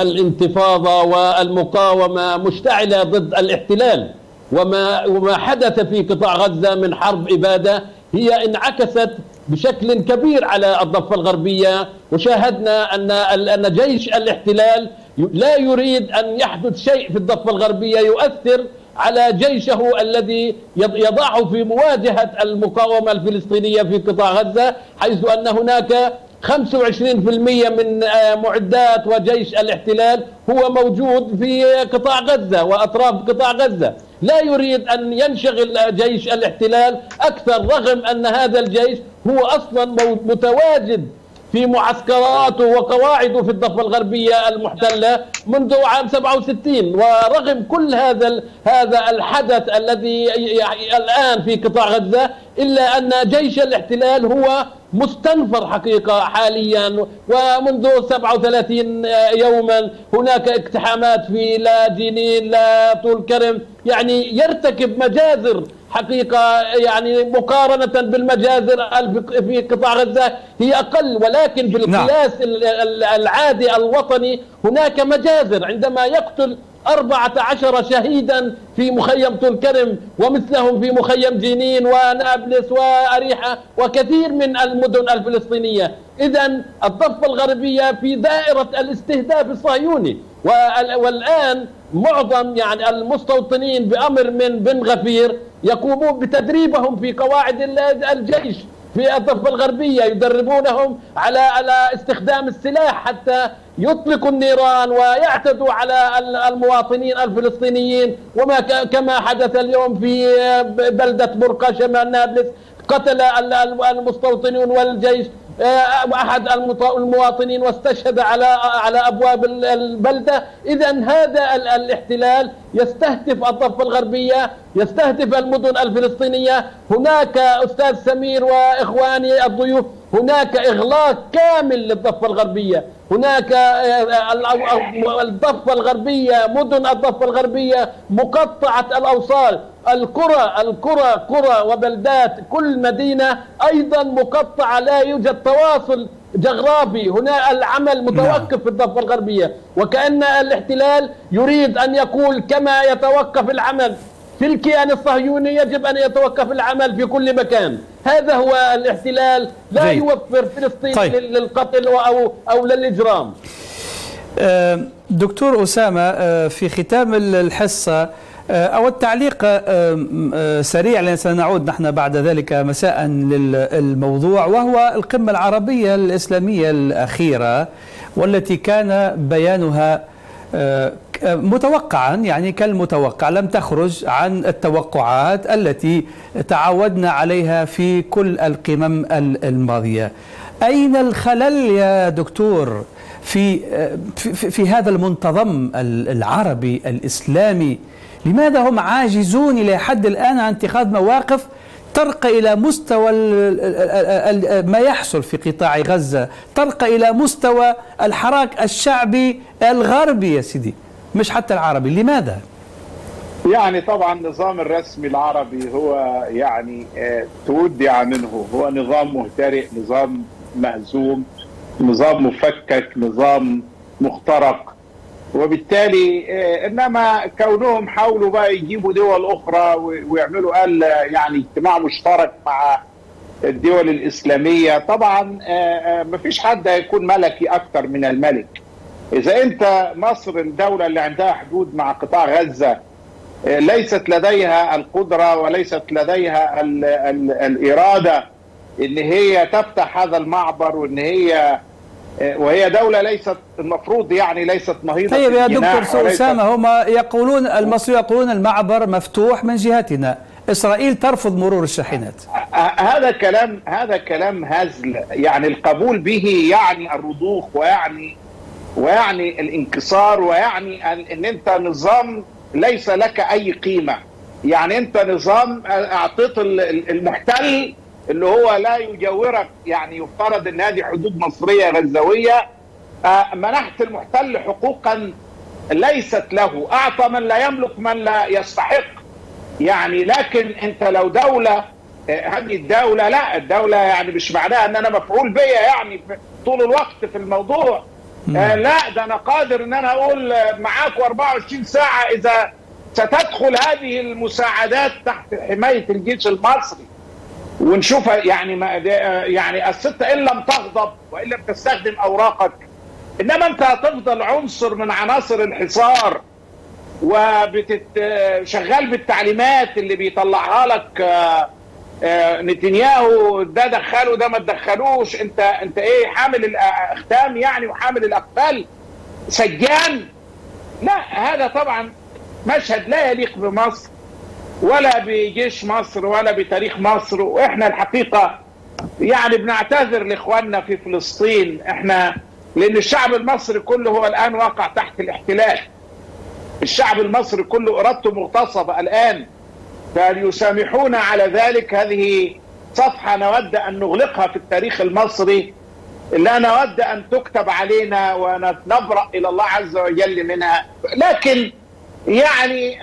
الانتفاضة والمقاومة مشتعلة ضد الاحتلال، وما وما حدث في قطاع غزة من حرب إبادة هي انعكست بشكل كبير على الضفة الغربية، وشاهدنا أن أن جيش الاحتلال لا يريد أن يحدث شيء في الضفة الغربية يؤثر على جيشه الذي يضعه في مواجهة المقاومة الفلسطينية في قطاع غزة، حيث أن هناك خمسة وعشرين بالمئة من معدات وجيش الاحتلال هو موجود في قطاع غزة وأطراف قطاع غزة. لا يريد أن ينشغل جيش الاحتلال أكثر، رغم أن هذا الجيش هو أصلا متواجد في معسكراته وقواعده في الضفة الغربية المحتلة منذ عام سبعة وستين، ورغم كل هذا هذا الحدث الذي الآن في قطاع غزة، إلا أن جيش الاحتلال هو مستنفر حقيقة حاليا، ومنذ سبعة وثلاثين يوما هناك اقتحامات في لا جنين لا طول كرم، يعني يرتكب مجازر حقيقة يعني مقارنة بالمجازر في قطاع غزة هي أقل، ولكن بالقياس العادي الوطني هناك مجازر. عندما يقتل أربعة عشر شهيدا في مخيم طول كرم ومثلهم في مخيم جنين ونابلس وأريحة وكثير من المدن الفلسطينية، إذن الضفة الغربية في دائرة الاستهداف الصهيوني. والآن معظم يعني المستوطنين بأمر من بن غفير يقومون بتدريبهم في قواعد الجيش في الضفة الغربية، يدربونهم على على استخدام السلاح حتى يطلقوا النيران ويعتدوا على المواطنين الفلسطينيين، وما كما حدث اليوم في بلدة برقة شمال نابلس، قتل المستوطنون والجيش أحد المواطنين واستشهد على على أبواب البلدة. إذن هذا الاحتلال يستهدف الضفة الغربية، يستهدف المدن الفلسطينية. هناك أستاذ سمير وإخواني الضيوف، هناك إغلاق كامل للضفة الغربية، هناك الضفة الغربية مدن الضفة الغربية مقطعة الأوصال، القرى القرى قرى وبلدات، كل مدينة أيضا مقطعة، لا يوجد تواصل جغرافي، هنا العمل متوقف في الضفة الغربية، وكأن الاحتلال يريد أن يقول كما يتوقف العمل في الكيان الصهيوني يجب أن يتوقف العمل في كل مكان. هذا هو الاحتلال، لا جيد. يوفر فلسطين طيب. للقتل أو, أو للإجرام. دكتور أسامة، في ختام الحصة أو التعليق سريع، لأن سنعود نحن بعد ذلك مساء للموضوع، وهو القمة العربية الإسلامية الأخيرة والتي كان بيانها متوقعا، يعني كالمتوقع لم تخرج عن التوقعات التي تعودنا عليها في كل القمم الماضية. أين الخلل يا دكتور في, في, في هذا المنتظم العربي الإسلامي؟ لماذا هم عاجزون إلى حد الآن عن اتخاذ مواقف ترقى إلى مستوى ما يحصل في قطاع غزة، ترقى إلى مستوى الحراك الشعبي الغربي يا سيدي، مش حتى العربي؟ لماذا؟ يعني طبعا النظام الرسمي العربي هو يعني تودع منه، هو نظام مهترئ، نظام مهزوم، نظام مفكك، نظام مخترق، وبالتالي انما كونهم حاولوا بقى يجيبوا دول اخرى ويعملوا قال يعني اجتماع مشترك مع الدول الاسلاميه، طبعا مفيش حد هيكون ملكي اكتر من الملك. اذا انت مصر الدوله اللي عندها حدود مع قطاع غزه ليست لديها القدره وليست لديها ال ال الاراده ان هي تفتح هذا المعبر، وان هي وهي دولة ليست المفروض يعني ليست مهيضة. طيب يا دكتور أسامة، هما يقولون المصريون يقولون المعبر مفتوح من جهتنا، إسرائيل ترفض مرور الشاحنات. هذا كلام هذا كلام هزل، يعني القبول به يعني الرضوخ ويعني ويعني الانكسار ويعني ان انت نظام ليس لك اي قيمة، يعني انت نظام اعطيت المحتل اللي هو لا يجاورك، يعني يفترض ان هذه حدود مصرية غزوية، منحت المحتل حقوقا ليست له، اعطى من لا يملك من لا يستحق. يعني لكن انت لو دولة، هذه الدولة لا، الدولة يعني مش معناها ان انا مفعول بيا يعني طول الوقت في الموضوع، آه لا ده انا قادر ان انا اقول معاكم أربعة وعشرين ساعة اذا ستدخل هذه المساعدات تحت حماية الجيش المصري ونشوفها. يعني ما يعني الست ان لم تغضب وان لم تستخدم اوراقك، انما انت هتفضل عنصر من عناصر الحصار وشغال بالتعليمات اللي بيطلعها لك نتنياهو، ده دخله ده ما تدخلوش، انت انت ايه حامل الاختام يعني وحامل الاقفال سجان؟ لا، هذا طبعا مشهد لا يليق بمصر ولا بجيش مصر ولا بتاريخ مصر. واحنا الحقيقه يعني بنعتذر لاخواننا في فلسطين، احنا لان الشعب المصري كله هو الان واقع تحت الاحتلال، الشعب المصري كله إرادته مغتصبة الآن، فليسامحونا على ذلك. هذه صفحة نود أن نغلقها في التاريخ المصري، لا نود أن تكتب علينا ونبرأ إلى الله عز وجل منها. لكن يعني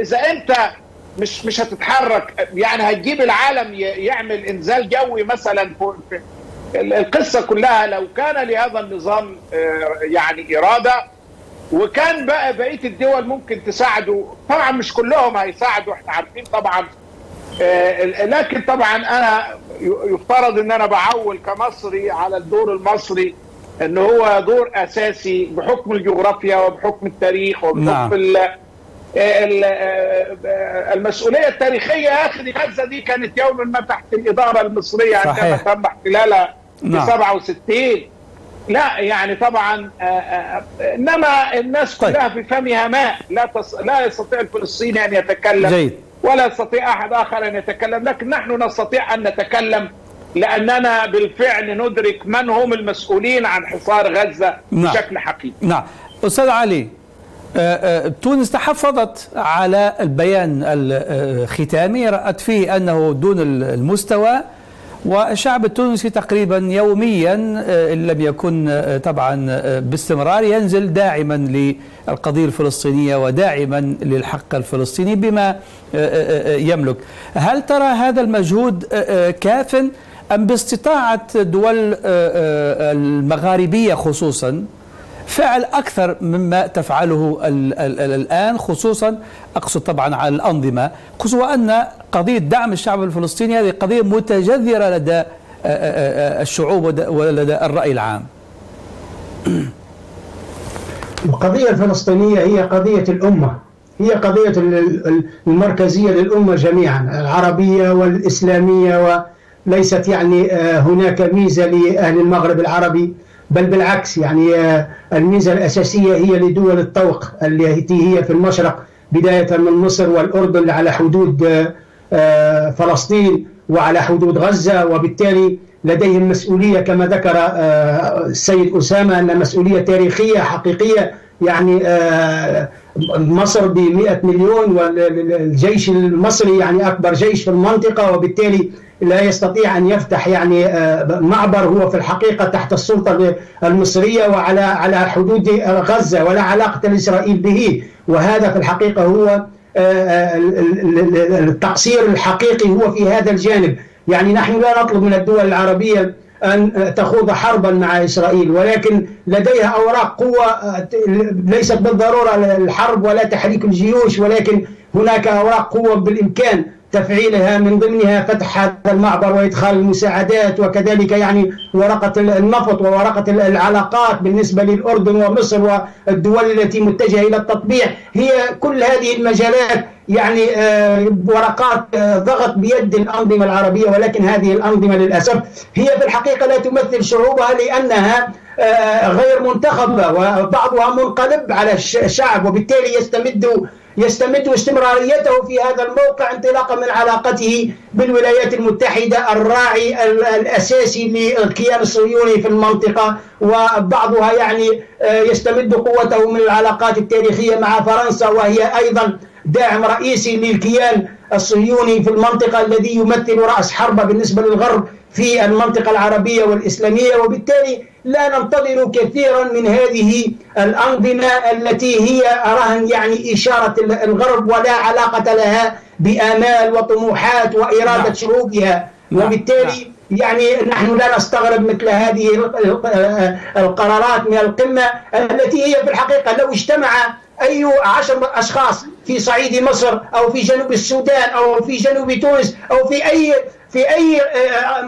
إذا أنت مش مش هتتحرك، يعني هتجيب العالم يعمل إنزال جوي مثلا. القصة كلها لو كان لهذا النظام يعني إرادة وكان بقى بقيه الدول ممكن تساعده، طبعا مش كلهم هيساعدوا احنا عارفين طبعا، لكن طبعا انا يفترض ان انا بعول كمصري على الدور المصري ان هو دور اساسي بحكم الجغرافيا وبحكم التاريخ وبحكم نعم. المسؤوليه التاريخيه. يا اخي غزه دي كانت يوما ما تحت الاداره المصريه عندما تم احتلالها نعم. في سبعة وستين. لا يعني طبعا انما الناس كلها في فمها ماء، لا تص... لا يستطيع الفلسطيني ان يتكلم جيد. ولا يستطيع احد اخر ان يتكلم، لكن نحن نستطيع ان نتكلم لاننا بالفعل ندرك من هم المسؤولين عن حصار غزه نعم. بشكل حقيقي. نعم استاذ علي، تونس تحفظت على البيان الختامي رأت فيه انه دون المستوى، والشعب التونسي تقريبا يوميا إن لم يكن طبعا باستمرار ينزل داعما للقضية الفلسطينية وداعما للحق الفلسطيني بما يملك. هل ترى هذا المجهود كاف أم باستطاعة دول المغاربية خصوصا فعل أكثر مما تفعله الآن، خصوصا أقصد طبعا على الأنظمة، خصوصا أن قضية دعم الشعب الفلسطيني هذه قضية متجذرة لدى الشعوب ولدى الرأي العام. القضية الفلسطينية هي قضية الأمة، هي قضية المركزية للأمة جميعا، العربية والإسلامية، وليست يعني هناك ميزة لأهل المغرب العربي، بل بالعكس يعني الميزة الأساسية هي لدول الطوق التي هي في المشرق بداية من مصر والأردن على حدود فلسطين وعلى حدود غزة، وبالتالي لديهم مسؤولية كما ذكر السيد أسامة أن مسؤولية تاريخية حقيقية. يعني مصر بمئة مليون والجيش المصري يعني أكبر جيش في المنطقة، وبالتالي لا يستطيع أن يفتح يعني معبر هو في الحقيقة تحت السلطة المصرية وعلى على حدود غزة ولا علاقة إسرائيل به. وهذا في الحقيقة هو التقصير الحقيقي هو في هذا الجانب. يعني نحن لا نطلب من الدول العربية أن تخوض حربا مع إسرائيل، ولكن لديها أوراق قوة ليست بالضرورة الحرب ولا تحريك الجيوش، ولكن هناك أوراق قوة بالإمكان تفعيلها، من ضمنها فتح هذا المعبر وإدخال المساعدات، وكذلك يعني ورقة النفط وورقة العلاقات بالنسبة للأردن ومصر والدول التي متجهة إلى التطبيع. هي كل هذه المجالات يعني ورقات ضغط بيد الأنظمة العربية، ولكن هذه الأنظمة للأسف هي في الحقيقة لا تمثل شعوبها لأنها غير منتخبة وبعضها منقلب على الشعب، وبالتالي يستمد يستمد استمراريته في هذا الموقع انطلاقا من علاقته بالولايات المتحدة الراعي الأساسي للكيان الصهيوني في المنطقة، وبعضها يعني يستمد قوته من العلاقات التاريخية مع فرنسا، وهي أيضا داعم رئيسي للكيان الصهيوني في المنطقة الذي يمثل رأس حربة بالنسبة للغرب في المنطقة العربية والإسلامية. وبالتالي لا ننتظر كثيرا من هذه الأنظمة التي هي أراها يعني إشارة الغرب ولا علاقة لها بآمال وطموحات وإرادة شعوبها، وبالتالي يعني نحن لا نستغرب مثل هذه القرارات من القمة التي هي في الحقيقة لو اجتمع أي عشر أشخاص في صعيد مصر أو في جنوب السودان أو في جنوب تونس أو في أي في أي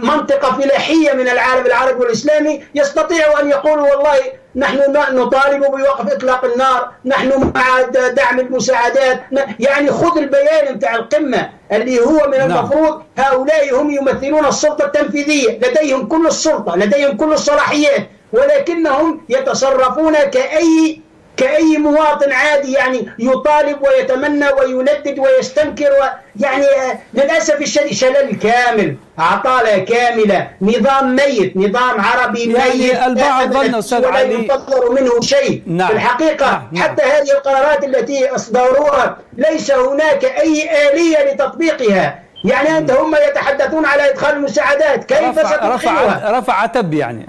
منطقة فلاحية من العالم العربي والإسلامي يستطيعوا أن يقولوا والله نحن نطالب بوقف إطلاق النار، نحن مع دعم المساعدات، يعني خذ البيان نتاع القمة اللي هو من المفروض هؤلاء هم يمثلون السلطة التنفيذية، لديهم كل السلطة، لديهم كل الصلاحيات، ولكنهم يتصرفون كأي كأي مواطن عادي يعني يطالب ويتمنى ويندد ويستنكر، يعني للأسف الشديد شلل كامل، عطالة كاملة، نظام ميت، نظام عربي ميت، يعني البعض ظن أستاذ علي ولا ينتظر منه شيء. نعم. في الحقيقة نعم. حتى هذه القرارات التي أصدروها ليس هناك أي آلية لتطبيقها، يعني أنت هم يتحدثون على إدخال المساعدات، كيف ستدخلها؟ رفع رفع عتب يعني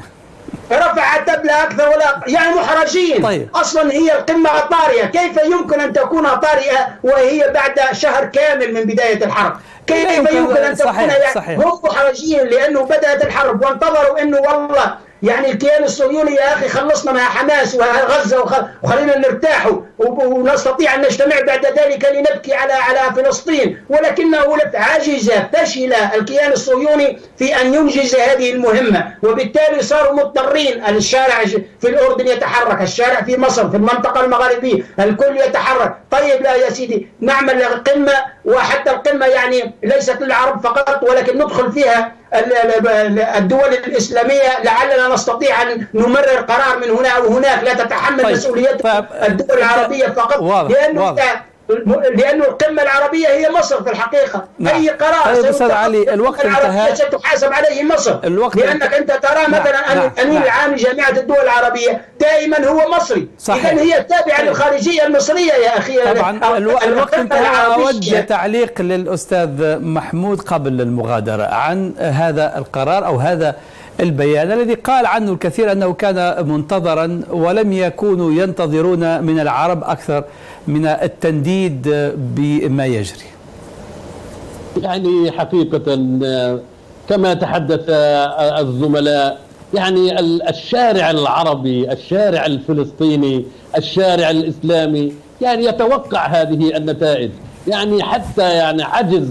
رفع تبلة أكثر ولا يعني محرجين. طيب. أصلا هي القمة طارئة، كيف يمكن أن تكون طارئة وهي بعد شهر كامل من بداية الحرب؟ كيف يمكن, يمكن أن تكون صحيح. يعني صحيح. هم محرجين لأنه بدأت الحرب وانتظروا أنه والله يعني الكيان الصهيوني يا أخي خلصنا مع حماس وغزة وخلينا نرتاحوا ونستطيع أن نجتمع بعد ذلك لنبكي على على فلسطين، ولكنه عجز، فشل الكيان الصهيوني في أن ينجز هذه المهمة، وبالتالي صاروا مضطرين. الشارع في الأردن يتحرك، الشارع في مصر في المنطقة المغاربية الكل يتحرك. طيب لا يا سيدي، نعمل قمة، وحتى القمة يعني ليست للعرب فقط، ولكن ندخل فيها الدول الإسلامية لعلنا نستطيع أن نمرر قرار من هنا أو هناك لا تتحمل طيب. مسؤولية ف... الدول العربية فقط، لأنه لأنه القمة العربية هي مصر في الحقيقة. نعم. أي قرار طيب أستاذ علي الوقت انتهى، ستحاسب عليه مصر الوقت، لأنك أنت ترى مثلا نعم. أمين العام لجامعة الدول العربية دائما هو مصري، إذا هي تابعة طيب. للخارجية المصرية يا أخي. طبعا الوقت انتهى، أود تعليق للأستاذ محمود قبل المغادرة عن هذا القرار أو هذا البيان الذي قال عنه الكثير أنه كان منتظرا ولم يكونوا ينتظرون من العرب أكثر من التنديد بما يجري. يعني حقيقة كما تحدث الزملاء، يعني الشارع العربي، الشارع الفلسطيني، الشارع الإسلامي يعني يتوقع هذه النتائج، يعني حتى يعني عجز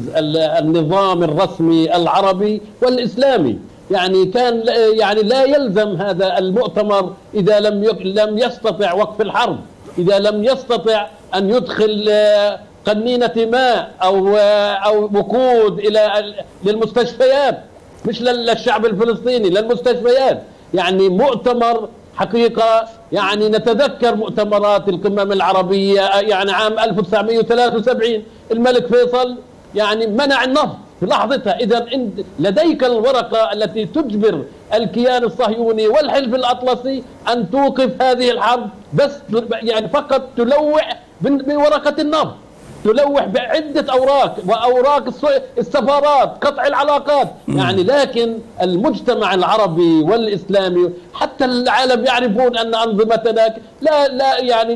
النظام الرسمي العربي والإسلامي، يعني كان يعني لا يلزم هذا المؤتمر إذا لم لم يستطع وقف الحرب، إذا لم يستطع أن يدخل قنينة ماء أو أو وقود إلى للمستشفيات، مش للشعب الفلسطيني، للمستشفيات. يعني مؤتمر حقيقة، يعني نتذكر مؤتمرات القمم العربية، يعني عام ألف وتسعمئة وثلاثة وسبعين الملك فيصل يعني منع النفط في لحظتها. إذا لديك الورقة التي تجبر الكيان الصهيوني والحلف الأطلسي أن توقف هذه الحرب، بس يعني فقط تلوح بورقة النفط، تلوح بعدة أوراق وأوراق السفارات، قطع العلاقات يعني. لكن المجتمع العربي والإسلامي حتى العالم يعرفون أن أنظمتنا لا لا يعني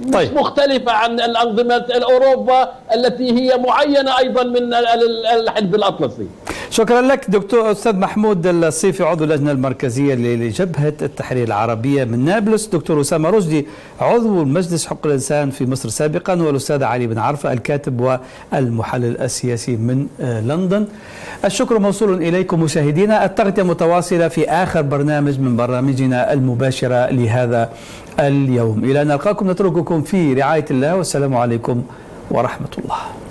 مش مختلفة عن الأنظمة الأوروبا التي هي معينة أيضا من الحلف الأطلسي. شكرا لك دكتور أستاذ محمود الصيفي عضو اللجنة المركزية لجبهة التحرير العربية من نابلس، دكتور أسامة رشدي عضو المجلس حقوق الإنسان في مصر سابقا، والأستاذ علي بن عرفة الكاتب والمحلل السياسي من لندن. الشكر موصول إليكم مشاهدينا، التغطية متواصلة في آخر برنامج من برامجنا المباشرة لهذا اليوم. إلى أن نلقاكم نترككم في رعاية الله، والسلام عليكم ورحمة الله.